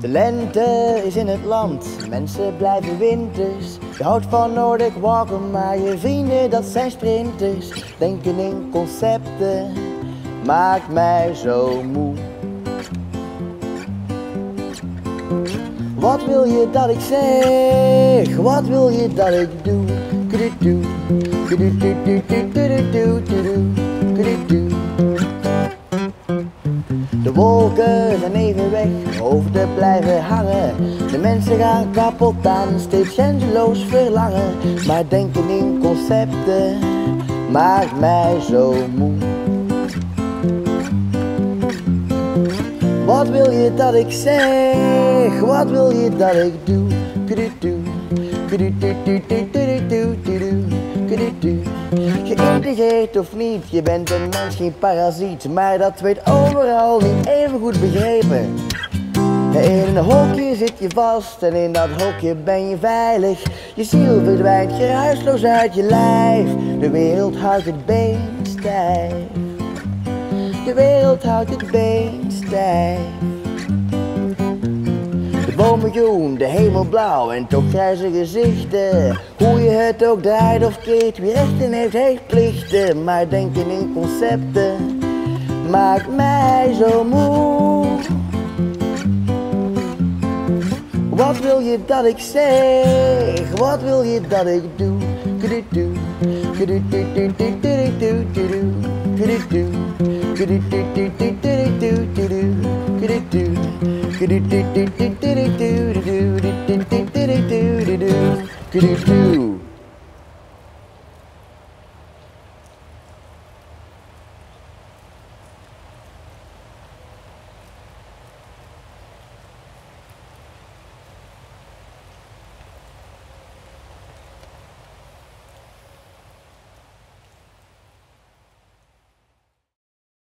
De lente is in het land, mensen blijven winters. Je houdt van Nordic walken, maar je vrienden dat zijn sprinters. Denken in concepten maakt mij zo moe. Wat wil je dat ik zeg? Wat wil je dat ik doe? Kudu, kudu, kudu, kudu, kudu, kudu, kudu. De wolken zijn even weg, hoofden blijven hangen. De mensen gaan kapot aan, steeds grenzeloos verlangen. Maar denken in concepten maakt mij zo moe. Wat wil je dat ik zeg? Wat wil je dat ik doe? Kudu, kudu, kudu, kudu, kudu, kudu, kudu. Geïntegreerd of niet, je bent een mens, geen parasiet. Maar dat werd overal niet even goed begrepen. In een hokje zit je vast en in dat hokje ben je veilig. Je ziel verdwijnt geruisloos uit je lijf. De wereld houdt het been stijf. De wereld houdt het been stijf. De bomen groen, de hemel blauw en toch grijze gezichten. Hoe je het ook draait of keert, wie rechten heeft, heeft plichten. Maar denken in concepten maakt mij zo moe. Wat wil je dat ik zeg? Wat wil je dat ik doe? Kudu, kudu, kudu, kudu, kudu, kudu, kudu. Kudu, kudu, kudu, kudu, kudu, kudu. Kudu, kudu, kudu, kudu, kudu, kudu, kudu, kudu, kudu.